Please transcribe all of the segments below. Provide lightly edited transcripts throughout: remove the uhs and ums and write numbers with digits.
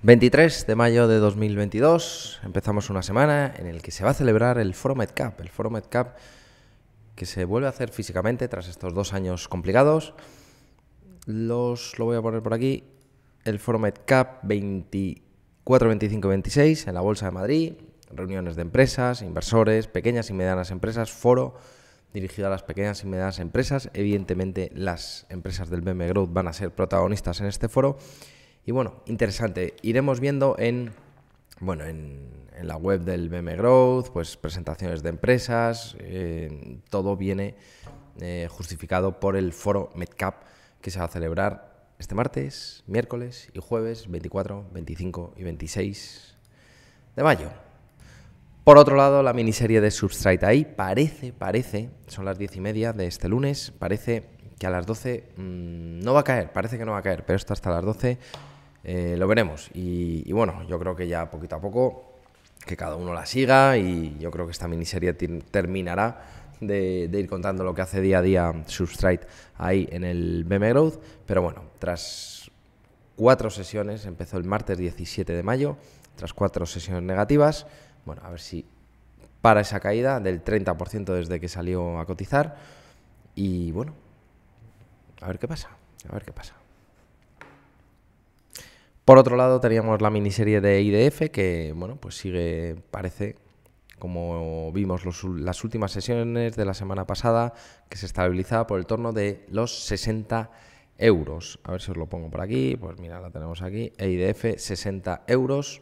23 de mayo de 2022, empezamos una semana en la que se va a celebrar el Foro MedCap. El Foro MedCap que se vuelve a hacer físicamente tras estos 2 años complicados. Lo voy a poner por aquí. El Foro MedCap 24, 25 y 26 en la Bolsa de Madrid. Reuniones de empresas, inversores, pequeñas y medianas empresas. Foro dirigido a las pequeñas y medianas empresas. Evidentemente las empresas del BME Growth van a ser protagonistas en este foro. Y bueno, interesante, iremos viendo en la web del BME Growth, pues presentaciones de empresas, todo viene justificado por el Foro MedCap que se va a celebrar este martes, miércoles y jueves 24, 25 y 26 de mayo. Por otro lado, la miniserie de Substrate ahí parece, son las 10:30 de este lunes, parece que a las 12 no va a caer, parece que no va a caer, pero esto hasta las 12... lo veremos y bueno, yo creo que ya poquito a poco que cada uno la siga y yo creo que esta miniserie terminará de ir contando lo que hace día a día Substrate ahí en el BME Growth, pero bueno, tras 4 sesiones, empezó el martes 17 de mayo, tras 4 sesiones negativas, bueno, a ver si para esa caída del 30% desde que salió a cotizar y bueno, a ver qué pasa. Por otro lado, teníamos la miniserie de EIDF que, bueno, pues sigue, parece, como vimos las últimas sesiones de la semana pasada, que se estabilizaba por el torno de los 60 euros. A ver si os lo pongo por aquí, pues mira, la tenemos aquí, EIDF 60 euros.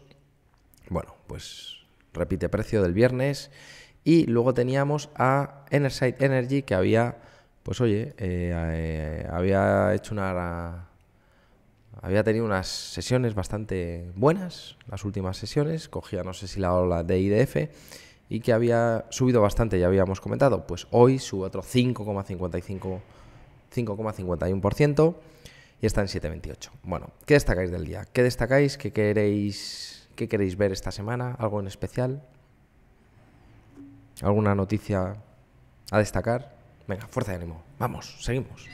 Bueno, pues repite precio del viernes. Y luego teníamos a EnerSite Energy que había, pues oye, había tenido unas sesiones bastante buenas, las últimas sesiones, cogía no sé si la ola de IDF y que había subido bastante, ya habíamos comentado, pues hoy sube otro 5,51% y está en 7,28. Bueno, ¿qué destacáis del día? ¿Qué destacáis? ¿Qué queréis ver esta semana? ¿Algo en especial? ¿Alguna noticia a destacar? Venga, fuerza de ánimo, vamos, seguimos.